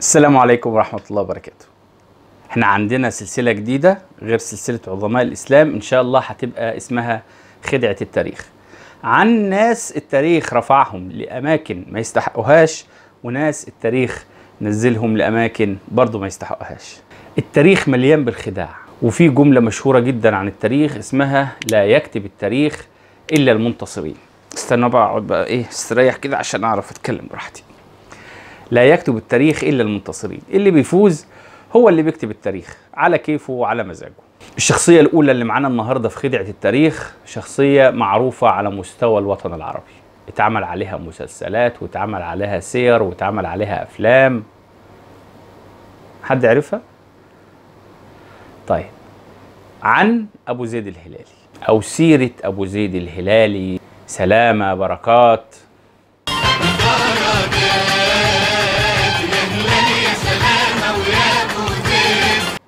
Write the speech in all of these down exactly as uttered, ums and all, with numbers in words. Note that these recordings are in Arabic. السلام عليكم ورحمة الله وبركاته. احنا عندنا سلسلة جديدة غير سلسلة عظماء الإسلام، إن شاء الله هتبقى اسمها خدعة التاريخ، عن ناس التاريخ رفعهم لأماكن ما يستحقوهاش وناس التاريخ نزلهم لأماكن برضو ما يستحقوهاش. التاريخ مليان بالخداع، وفي جملة مشهورة جدا عن التاريخ اسمها لا يكتب التاريخ إلا المنتصرين. استنى بقى اقعد بقى ايه استريح كده عشان اعرف اتكلم براحتي. لا يكتب التاريخ الا المنتصرين، اللي بيفوز هو اللي بيكتب التاريخ على كيفه وعلى مزاجه. الشخصية الأولى اللي معانا النهارده في خدعة التاريخ شخصية معروفة على مستوى الوطن العربي، اتعمل عليها مسلسلات واتعمل عليها سير واتعمل عليها أفلام. حد عرفها؟ طيب، عن أبو زيد الهلالي أو سيرة أبو زيد الهلالي سلامة بركات.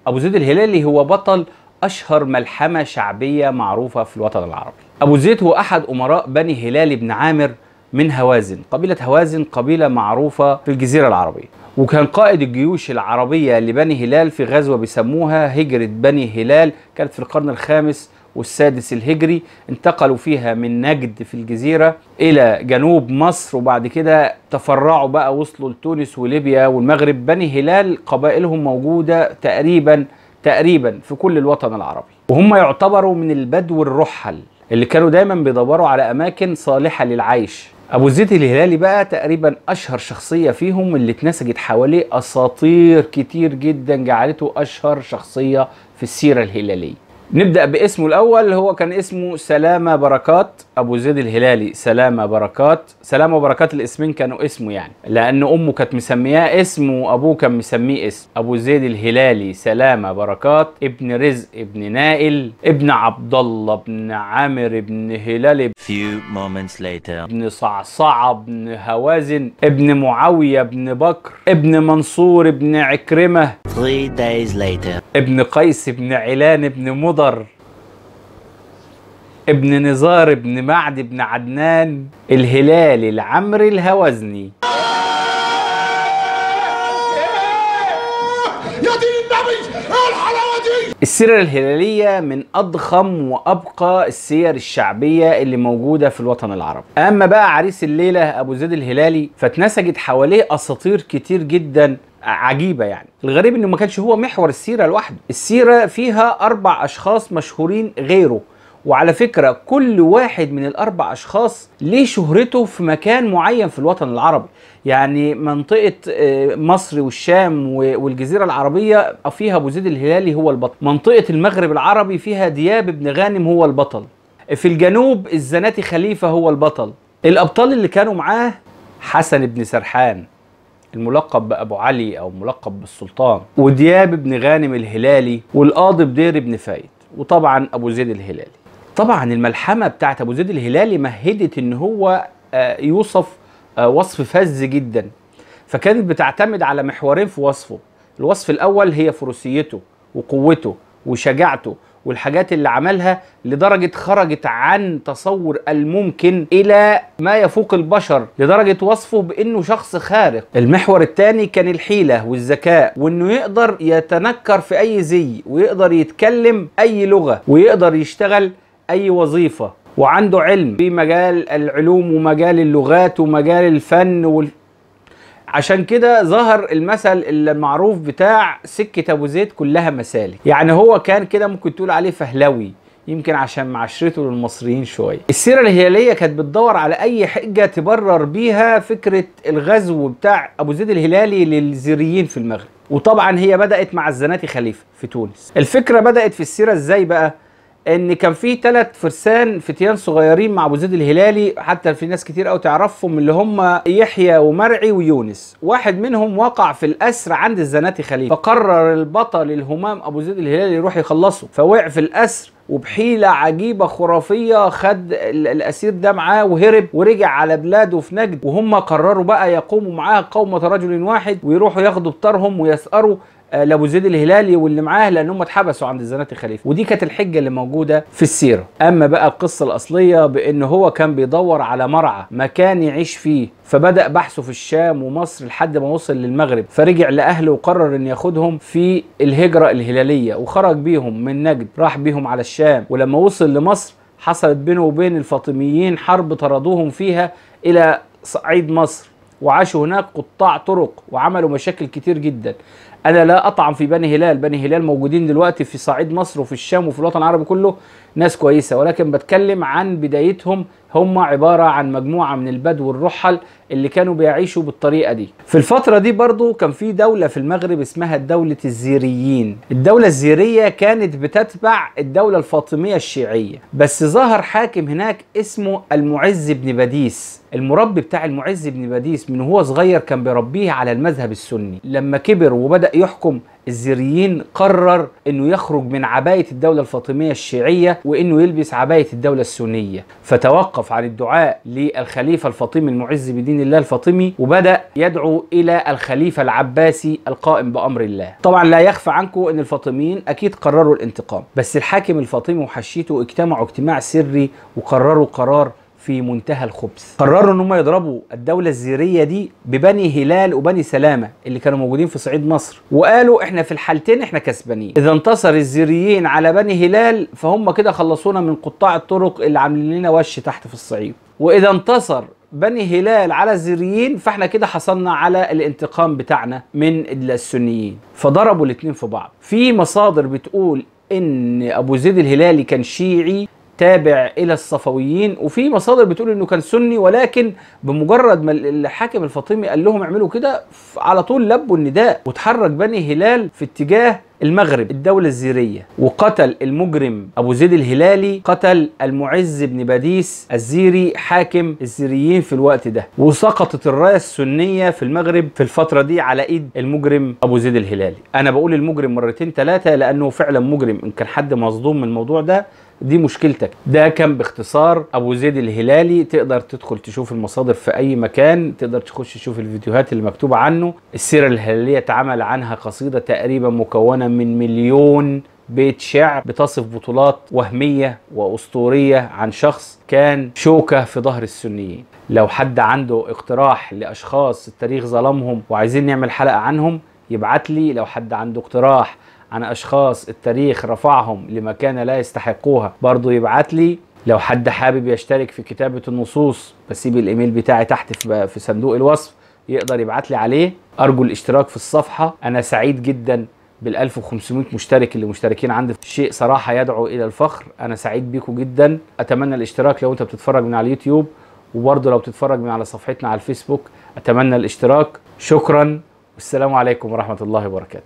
أبو زيد الهلالي هو بطل أشهر ملحمة شعبية معروفة في الوطن العربي. أبو زيد هو أحد أمراء بني هلال بن عامر من هوازن، قبيلة هوازن قبيلة معروفة في الجزيرة العربية، وكان قائد الجيوش العربية لبني هلال في غزوة بيسموها هجرة بني هلال، كانت في القرن الخامس والسادس الهجري. انتقلوا فيها من نجد في الجزيرة إلى جنوب مصر، وبعد كده تفرعوا بقى وصلوا لتونس وليبيا والمغرب. بني هلال قبائلهم موجودة تقريبا تقريبا في كل الوطن العربي، وهم يعتبروا من البدو الرحل اللي كانوا دايما بيدوروا على أماكن صالحة للعيش. أبو زيد الهلالي بقى تقريبا أشهر شخصية فيهم، اللي اتنسجت حواليه أساطير كتير جدا جعلته أشهر شخصية في السيرة الهلالية. نبدأ باسمه الأول، هو كان اسمه سلامة بركات. أبو زيد الهلالي سلامة بركات، سلامة وبركات الاسمين كانوا اسمه، يعني لأن أمه كانت مسمياه اسم وأبوه كان مسميه اسم. أبو زيد الهلالي سلامة بركات ابن رزق ابن نائل ابن عبد الله ابن عامر ابن هلال ابن صعصعة ابن هوازن ابن معاوية ابن بكر ابن منصور ابن عكرمة ابن قيس ابن علان ابن مضر ابن نزار ابن معد ابن عدنان الهلالي العمري الهوازني. السيرة الهلالية من أضخم وأبقى السير الشعبية اللي موجودة في الوطن العربي. أما بقى عريس الليلة أبو زيد الهلالي فاتنسجت حواليه أساطير كتير جدا عجيبة. يعني الغريب انه ما كانش هو محور السيرة لوحده، السيرة فيها اربع اشخاص مشهورين غيره، وعلى فكرة كل واحد من الاربع اشخاص ليه شهرته في مكان معين في الوطن العربي. يعني منطقة مصر والشام والجزيرة العربية فيها ابو زيد الهلالي هو البطل، منطقة المغرب العربي فيها دياب بن غانم هو البطل، في الجنوب الزناتي خليفة هو البطل. الابطال اللي كانوا معاه حسن بن سرحان الملقب بأبو علي أو ملقب بالسلطان، ودياب بن غانم الهلالي، والقاضي بدير بن فايد، وطبعا أبو زيد الهلالي. طبعا الملحمة بتاعت أبو زيد الهلالي مهدت إن هو يوصف وصف فذ جدا، فكانت بتعتمد على محورين في وصفه. الوصف الأول هي فروسيته وقوته وشجاعته والحاجات اللي عملها لدرجة خرجت عن تصور الممكن إلى ما يفوق البشر، لدرجة وصفه بأنه شخص خارق. المحور الثاني كان الحيلة والذكاء، وأنه يقدر يتنكر في أي زي، ويقدر يتكلم أي لغة، ويقدر يشتغل أي وظيفة، وعنده علم في مجال العلوم ومجال اللغات ومجال الفن وال... عشان كده ظهر المثل المعروف بتاع سكة أبو زيد كلها مسالك. يعني هو كان كده ممكن تقول عليه فهلوي، يمكن عشان معاشرته للمصريين شوية. السيرة الهلالية كانت بتدور على أي حجة تبرر بيها فكرة الغزو بتاع أبو زيد الهلالي للزيريين في المغرب، وطبعا هي بدأت مع الزناتي خليفة في تونس. الفكرة بدأت في السيرة إزاي بقى؟ ان كان في ثلاث فرسان فتيان صغيرين مع ابو زيد الهلالي، حتى في ناس كتير قوي تعرفهم، اللي هم يحيى ومرعي ويونس. واحد منهم وقع في الاسر عند الزناتي خليفه، فقرر البطل الهمام ابو زيد الهلالي يروح يخلصه، فوقع في الاسر، وبحيله عجيبه خرافيه خد الاسير ده معاه وهرب ورجع على بلاده في نجد. وهم قرروا بقى يقوموا معاه قومه رجل واحد ويروحوا ياخدوا بطارهم ويسأروا لابو زيد الهلالي واللي معاه، لانهم اتحبسوا عند الزناتي خليفة، ودي كانت الحجه اللي موجوده في السيره. اما بقى القصه الاصليه بان هو كان بيدور على مرعى مكان يعيش فيه، فبدا بحثه في الشام ومصر لحد ما وصل للمغرب، فرجع لاهله وقرر ان ياخدهم في الهجره الهلاليه، وخرج بيهم من نجد راح بيهم على الشام، ولما وصل لمصر حصلت بينه وبين الفاطميين حرب طردوهم فيها الى صعيد مصر، وعاشوا هناك قطاع طرق وعملوا مشاكل كتير جدا. انا لا اطعن في بني هلال، بني هلال موجودين دلوقتي في صعيد مصر وفي الشام وفي الوطن العربي كله، ناس كويسه، ولكن بتكلم عن بدايتهم. هم عباره عن مجموعه من البدو الرحل اللي كانوا بيعيشوا بالطريقه دي. في الفتره دي برضو كان في دوله في المغرب اسمها دوله الزيريين. الدوله الزيريه كانت بتتبع الدوله الفاطميه الشيعيه، بس ظهر حاكم هناك اسمه المعز بن باديس. المربي بتاع المعز بن باديس من هو صغير كان بيربيه على المذهب السني، لما كبر وبدا يحكم الزيريين قرر انه يخرج من عباية الدولة الفاطمية الشيعية وانه يلبس عباية الدولة السنية، فتوقف عن الدعاء للخليفة الفاطمي المعز بدين الله الفاطمي، وبدأ يدعو الى الخليفة العباسي القائم بأمر الله. طبعا لا يخفى عنكم ان الفاطميين اكيد قرروا الانتقام، بس الحاكم الفاطمي وحشيته اجتمعوا اجتماع سري وقرروا قرار في منتهى الخبث. قرروا ان هم يضربوا الدوله الزيريه دي ببني هلال وبني سلامه اللي كانوا موجودين في صعيد مصر، وقالوا احنا في الحالتين احنا كسبانين، اذا انتصر الزيريين على بني هلال فهم كده خلصونا من قطاع الطرق اللي عاملين لنا وش تحت في الصعيد، واذا انتصر بني هلال على الزيريين فاحنا كده حصلنا على الانتقام بتاعنا من السنيين. فضربوا الاثنين في بعض. في مصادر بتقول ان ابو زيد الهلالي كان شيعي تابع الى الصفويين، وفي مصادر بتقول انه كان سني، ولكن بمجرد ما الحاكم الفاطمي قال لهم اعملوا كده على طول لبوا النداء، وتحرك بني هلال في اتجاه المغرب الدولة الزيرية، وقتل المجرم أبو زيد الهلالي قتل المعز بن باديس الزيري حاكم الزيريين في الوقت ده، وسقطت الراية السنية في المغرب في الفترة دي على إيد المجرم أبو زيد الهلالي. أنا بقول المجرم مرتين ثلاثة لأنه فعلا مجرم، إن كان حد مصدوم من الموضوع ده دي مشكلتك. ده كان باختصار أبو زيد الهلالي، تقدر تدخل تشوف المصادر في أي مكان، تقدر تخش تشوف الفيديوهات اللي مكتوبة عنه. السيرة الهلالية اتعمل عنها قصيدة تقريبا مكونة من مليون بيت شعر بتصف بطولات وهمية وأسطورية عن شخص كان شوكة في ظهر السنيين. لو حد عنده اقتراح لأشخاص التاريخ ظلمهم وعايزين نعمل حلقة عنهم يبعت لي، لو حد عنده اقتراح عن أشخاص التاريخ رفعهم لمكانة لا يستحقوها برضو يبعت لي، لو حد حابب يشترك في كتابة النصوص بسيب الإيميل بتاعي تحت في صندوق الوصف يقدر يبعت لي عليه. أرجو الاشتراك في الصفحة، أنا سعيد جداً بالألف وخمسمائة مشترك اللي مشتركين عندي، شيء صراحة يدعو إلى الفخر، أنا سعيد بيكم جدا. أتمنى الاشتراك لو أنت بتتفرج من على اليوتيوب، وبرضه لو بتتفرج من على صفحتنا على الفيسبوك أتمنى الاشتراك. شكرا والسلام عليكم ورحمة الله وبركاته.